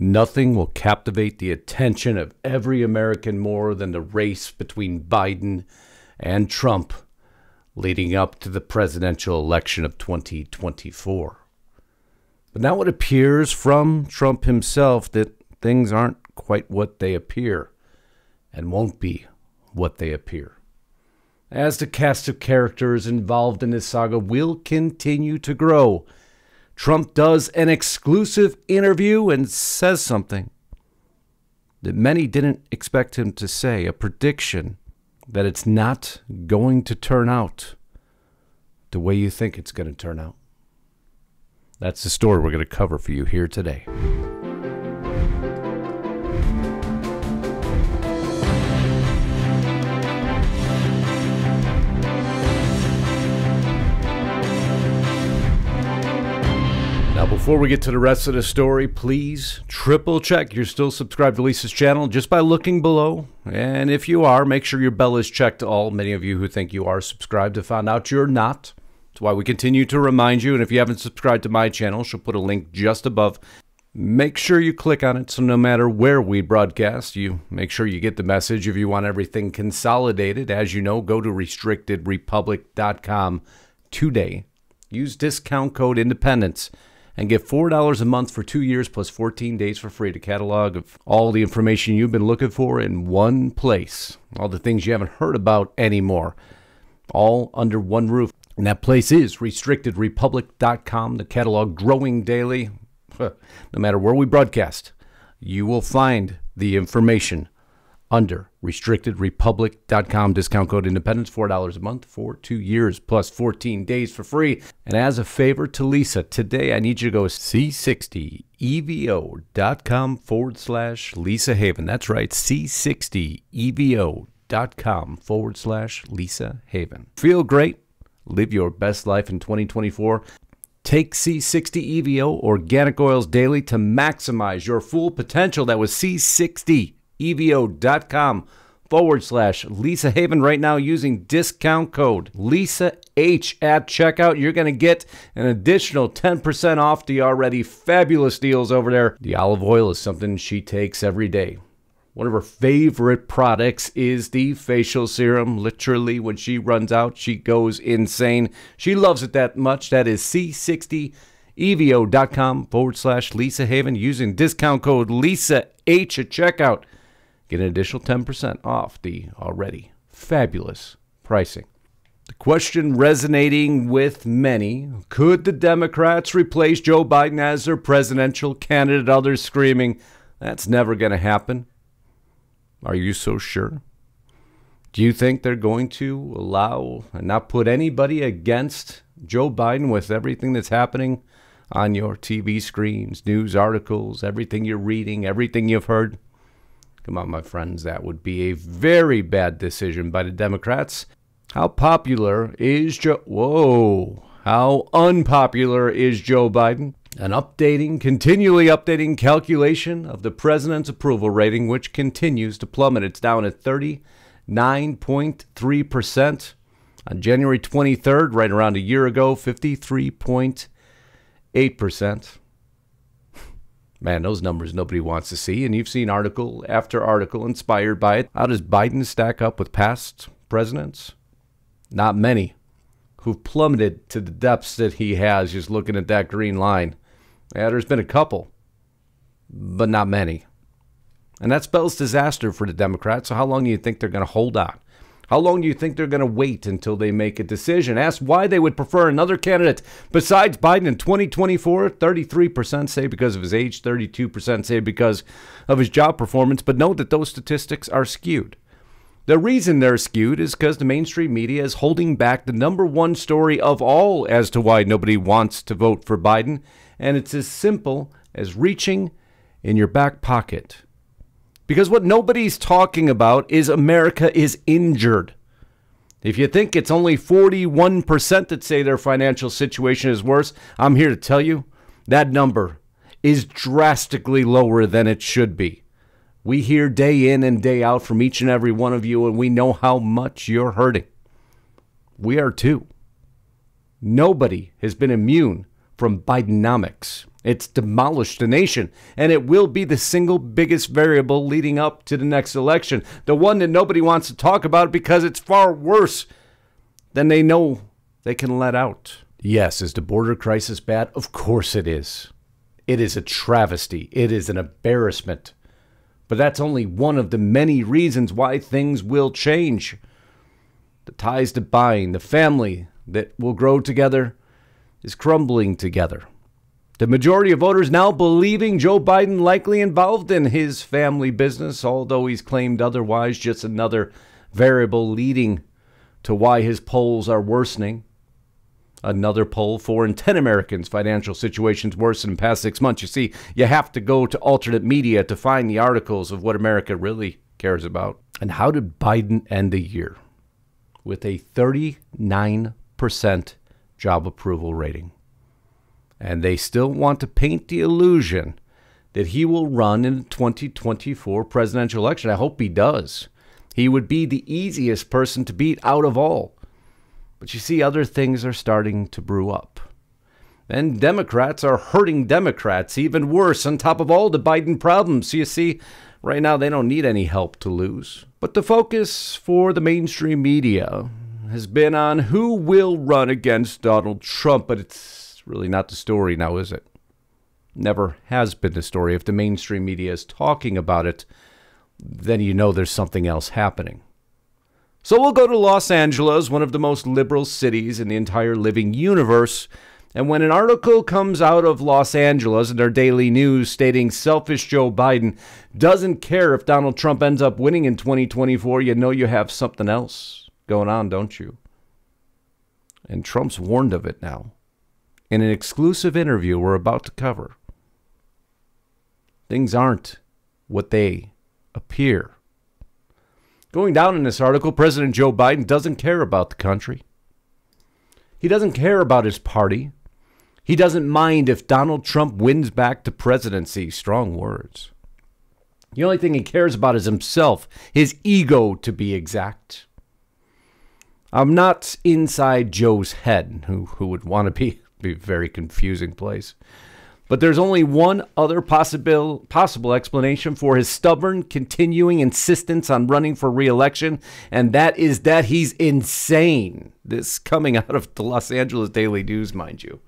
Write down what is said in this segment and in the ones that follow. Nothing will captivate the attention of every American more than the race between Biden and Trump leading up to the presidential election of 2024. But now it appears from Trump himself that things aren't quite what they appear and won't be what they appear, as the cast of characters involved in this saga will continue to grow. Trump does an exclusive interview and says something that many didn't expect him to say, a prediction that it's not going to turn out the way you think it's going to turn out. That's the story we're going to cover for you here today. Before we get to the rest of the story, please triple check you're still subscribed to Lisa's channel just by looking below. And if you are, make sure your bell is checked all. Many of you who think you are subscribed have found out you're not. That's why we continue to remind you. And if you haven't subscribed to my channel, she'll put a link just above. Make sure you click on it so no matter where we broadcast, you make sure you get the message. If you want everything consolidated, as you know, go to restrictedrepublic.com today. Use discount code INDEPENDENCE and get $4 a month for 2 years plus 14 days for free to catalog of all the information you've been looking for in one place. All the things you haven't heard about anymore, all under one roof. And that place is restrictedrepublic.com, the catalog growing daily. No matter where we broadcast, you will find the information under restrictedrepublic.com. Discount code INDEPENDENCE, $4 a month for 2 years plus 14 days for free. And as a favor to Lisa, today I need you to go C60EVO.com/Lisa Haven. That's right, C60EVO.com/Lisa Haven. Feel great. Live your best life in 2024. Take C60EVO Organic Oils Daily to maximize your full potential. That was C60EVO.com/Lisa Haven right now using discount code Lisa H at checkout. You're going to get an additional 10% off the already fabulous deals over there. The olive oil is something she takes every day. One of her favorite products is the facial serum. Literally, when she runs out, she goes insane. She loves it that much. That is C60EVO.com/Lisa Haven using discount code Lisa H at checkout. Get an additional 10% off the already fabulous pricing. The question resonating with many, could the Democrats replace Joe Biden as their presidential candidate? Others screaming, that's never going to happen. Are you so sure? Do you think they're going to allow and not put anybody against Joe Biden with everything that's happening on your TV screens, news articles, everything you're reading, everything you've heard? Come on, my friends, that would be a very bad decision by the Democrats. How popular is Joe? Whoa, how unpopular is Joe Biden? An continually updating calculation of the president's approval rating, which continues to plummet. It's down at 39.3%. On January 23rd, right around a year ago, 53.8%. Man, those numbers nobody wants to see, and you've seen article after article inspired by it. How does Biden stack up with past presidents? Not many who've plummeted to the depths that he has, just looking at that green line. Yeah, there's been a couple, but not many. And that spells disaster for the Democrats. So how long do you think they're going to hold on? How long do you think they're going to wait until they make a decision? Asked why they would prefer another candidate besides Biden in 2024, 33% say because of his age, 32% say because of his job performance, but note that those statistics are skewed. The reason they're skewed is because the mainstream media is holding back the #1 story of all as to why nobody wants to vote for Biden, and it's as simple as reaching in your back pocket. Because what nobody's talking about is America is injured. If you think it's only 41% that say their financial situation is worse, I'm here to tell you that number is drastically lower than it should be. We hear day in and day out from each and every one of you, and we know how much you're hurting. We are too. Nobody has been immune from Bidenomics. It's demolished the nation, and it will be the single biggest variable leading up to the next election, the one that nobody wants to talk about because it's far worse than they know they can let out. Yes, is the border crisis bad? Of course it is. It is a travesty. It is an embarrassment. But that's only one of the many reasons why things will change. The ties that bind, the family that will grow together is crumbling together. The majority of voters now believing Joe Biden likely involved in his family business, although he's claimed otherwise, just another variable leading to why his polls are worsening. Another poll, 4 in 10 Americans' financial situations worse in the past 6 months. You see, you have to go to alternate media to find the articles of what America really cares about. And how did Biden end the year? With a 39% job approval rating. And they still want to paint the illusion that he will run in the 2024 presidential election. I hope he does. He would be the easiest person to beat out of all. But you see, other things are starting to brew up. And Democrats are hurting Democrats even worse on top of all the Biden problems. So you see, right now they don't need any help to lose. But the focus for the mainstream media has been on who will run against Donald Trump, but it's really not the story now, is it? Never has been the story. If the mainstream media is talking about it, then you know there's something else happening. So we'll go to Los Angeles, one of the most liberal cities in the entire living universe. And when an article comes out of Los Angeles in their daily news stating selfish Joe Biden doesn't care if Donald Trump ends up winning in 2024, you know you have something else going on, don't you? And Trump's warned of it now in an exclusive interview we're about to cover. Things aren't what they appear. Going down in this article, President Joe Biden doesn't care about the country. He doesn't care about his party. He doesn't mind if Donald Trump wins back the presidency. Strong words. The only thing he cares about is himself, his ego to be exact. I'm not inside Joe's head, who would want to be. It'd be a very confusing place. But there's only one other possible explanation for his stubborn, continuing insistence on running for re-election, and that is that he's insane. This coming out of the Los Angeles Daily News, mind you.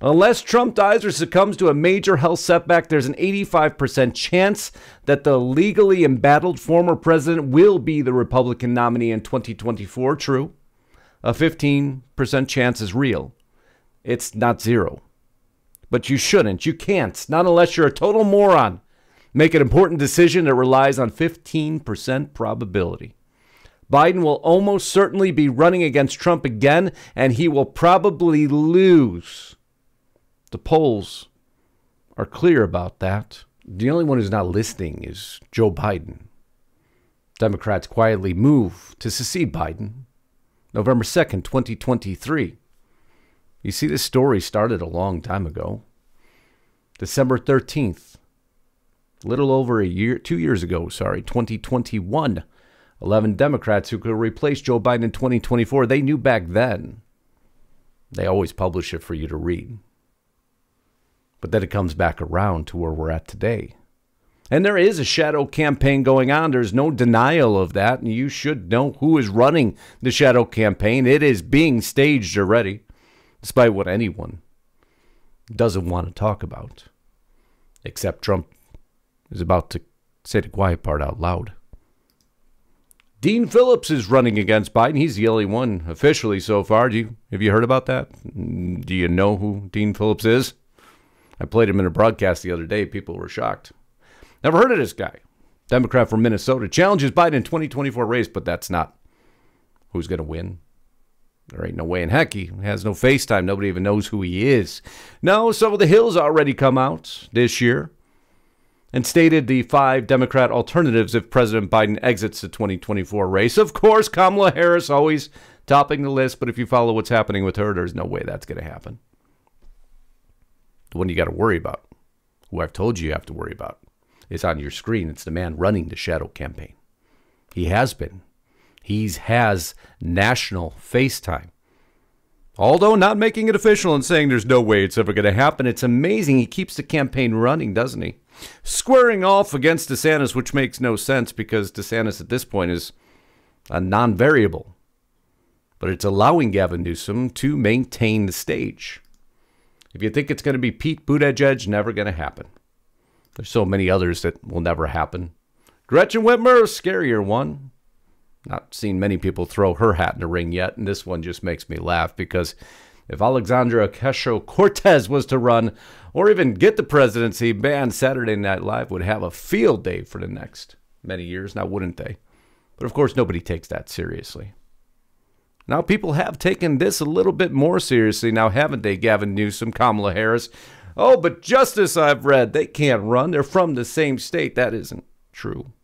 Unless Trump dies or succumbs to a major health setback, there's an 85% chance that the legally embattled former president will be the Republican nominee in 2024. True. A 15% chance is real. It's not zero. But you shouldn't. You can't. Not unless you're a total moron. Make an important decision that relies on 15% probability. Biden will almost certainly be running against Trump again, and he will probably lose. The polls are clear about that. The only one who's not listening is Joe Biden. Democrats quietly move to secede Biden. November 2nd, 2023. You see, this story started a long time ago. December 13th, a little over a year, 2 years ago, sorry, 2021, 11 Democrats who could replace Joe Biden in 2024, they knew back then. They always publish it for you to read. But then it comes back around to where we're at today. And there is a shadow campaign going on. There's no denial of that. And you should know who is running the shadow campaign. It is being staged already. Despite what anyone doesn't want to talk about. Except Trump is about to say the quiet part out loud. Dean Phillips is running against Biden. He's the only one officially so far. Have you heard about that? Do you know who Dean Phillips is? I played him in a broadcast the other day. People were shocked. Never heard of this guy. Democrat from Minnesota challenges Biden in 2024 race, but that's not who's going to win. There ain't no way in heck. He has no FaceTime. Nobody even knows who he is. No, some of the Hill's already come out this year and stated the 5 Democrat alternatives if President Biden exits the 2024 race. Of course, Kamala Harris always topping the list, but if you follow what's happening with her, there's no way that's going to happen. The one you got to worry about, who I've told you you have to worry about, is on your screen. It's the man running the shadow campaign. He has been. He has national FaceTime. Although not making it official and saying there's no way it's ever going to happen, it's amazing he keeps the campaign running, doesn't he? Squaring off against DeSantis, which makes no sense because DeSantis at this point is a non-variable. But it's allowing Gavin Newsom to maintain the stage. If you think it's going to be Pete Buttigieg, never going to happen. There's so many others that will never happen. Gretchen Whitmer, a scarier one. Not seen many people throw her hat in the ring yet, and this one just makes me laugh because if Alexandria Ocasio-Cortez was to run or even get the presidency, man, Saturday Night Live would have a field day for the next many years. Now, wouldn't they? But, of course, nobody takes that seriously. Now, people have taken this a little bit more seriously now, haven't they, Gavin Newsom, Kamala Harris? Oh, but Justice, I've read, they can't run. They're from the same state. That isn't true.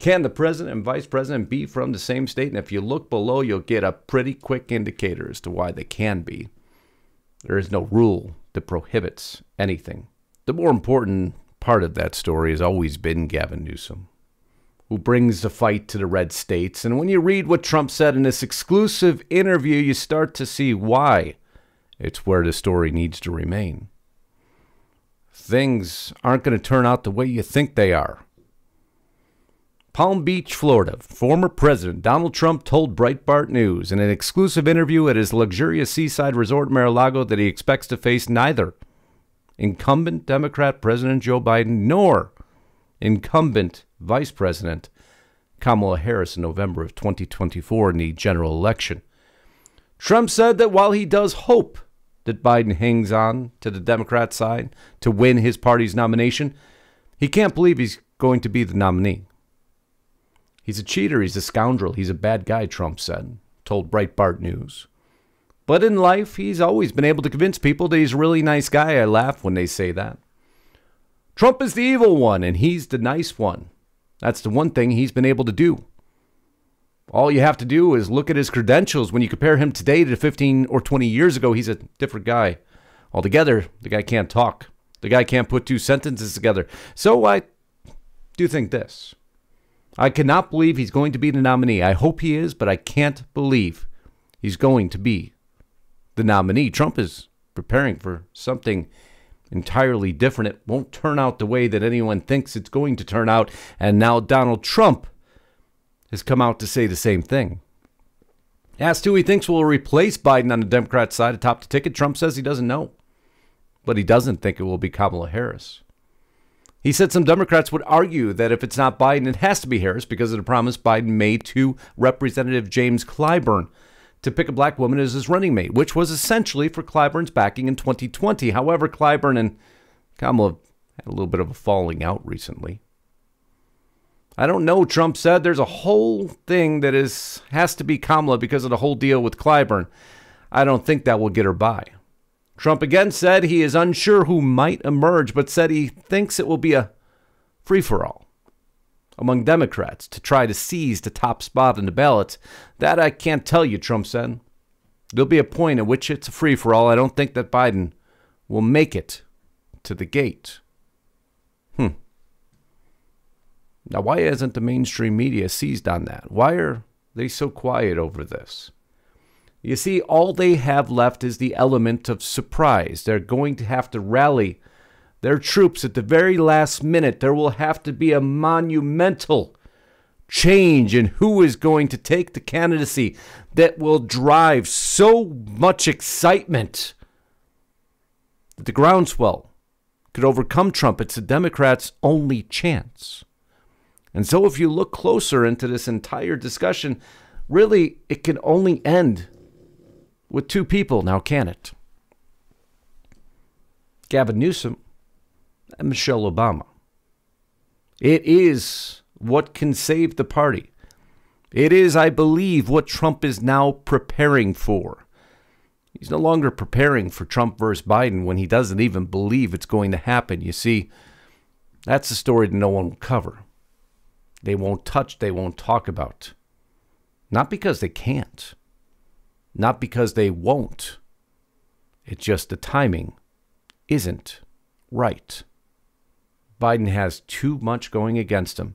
Can the president and vice president be from the same state? And if you look below, you'll get a pretty quick indicator as to why they can be. There is no rule that prohibits anything. The more important part of that story has always been Gavin Newsom, who brings the fight to the red states. And when you read what Trump said in this exclusive interview, you start to see why it's where the story needs to remain. Things aren't going to turn out the way you think they are. Palm Beach, Florida, former president Donald Trump told Breitbart News in an exclusive interview at his luxurious seaside resort Mar-a-Lago that he expects to face neither incumbent Democrat President Joe Biden nor incumbent Vice President Kamala Harris in November of 2024 in the general election. Trump said that while he does hope that Biden hangs on to the Democrat side to win his party's nomination, he can't believe he's going to be the nominee. He's a cheater, he's a scoundrel, he's a bad guy, Trump said, told Breitbart News. But in life, he's always been able to convince people that he's a really nice guy. I laugh when they say that. Trump is the evil one, and he's the nice one. That's the one thing he's been able to do. All you have to do is look at his credentials. When you compare him today to 15 or 20 years ago, he's a different guy altogether. The guy can't talk. The guy can't put two sentences together. So I do think this. I cannot believe he's going to be the nominee. I hope he is, but I can't believe he's going to be the nominee. Trump is preparing for something entirely different. It won't turn out the way that anyone thinks it's going to turn out. And now Donald Trump has come out to say the same thing. Asked who he thinks will replace Biden on the Democrat side atop the ticket, Trump says he doesn't know. But he doesn't think it will be Kamala Harris. He said some Democrats would argue that if it's not Biden, it has to be Harris because of the promise Biden made to Representative James Clyburn to pick a black woman as his running mate, which was essentially for Clyburn's backing in 2020. However, Clyburn and Kamala had a little bit of a falling out recently. I don't know, Trump said. There's a whole thing that has to be Kamala because of the whole deal with Clyburn. I don't think that will get her by. Trump again said he is unsure who might emerge, but said he thinks it will be a free-for-all among Democrats to try to seize the top spot in the ballots. That I can't tell you, Trump said. There'll be a point at which it's a free-for-all. I don't think that Biden will make it to the gate. Now, why hasn't the mainstream media seized on that? Why are they so quiet over this? You see, all they have left is the element of surprise. They're going to have to rally their troops at the very last minute. There will have to be a monumental change in who is going to take the candidacy that will drive so much excitement that the groundswell could overcome Trump. It's the Democrats' only chance. And so if you look closer into this entire discussion, really, it can only end with two people now, can it? Gavin Newsom and Michelle Obama. It is what can save the party. It is, I believe, what Trump is now preparing for. He's no longer preparing for Trump versus Biden when he doesn't even believe it's going to happen. You see, that's a story that no one will cover. They won't touch, they won't talk about. Not because they can't. Not because they won't. It's just the timing isn't right. Biden has too much going against him.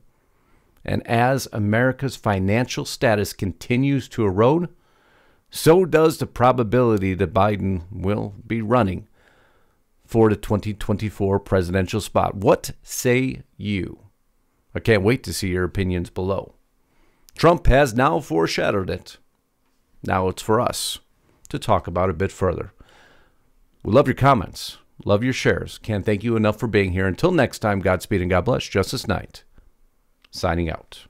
And as America's financial status continues to erode, so does the probability that Biden will be running for the 2024 presidential spot. What say you? I can't wait to see your opinions below. Trump has now foreshadowed it. Now it's for us to talk about a bit further. We love your comments. Love your shares. Can't thank you enough for being here. Until next time, Godspeed and God bless. Justice Knight, signing out.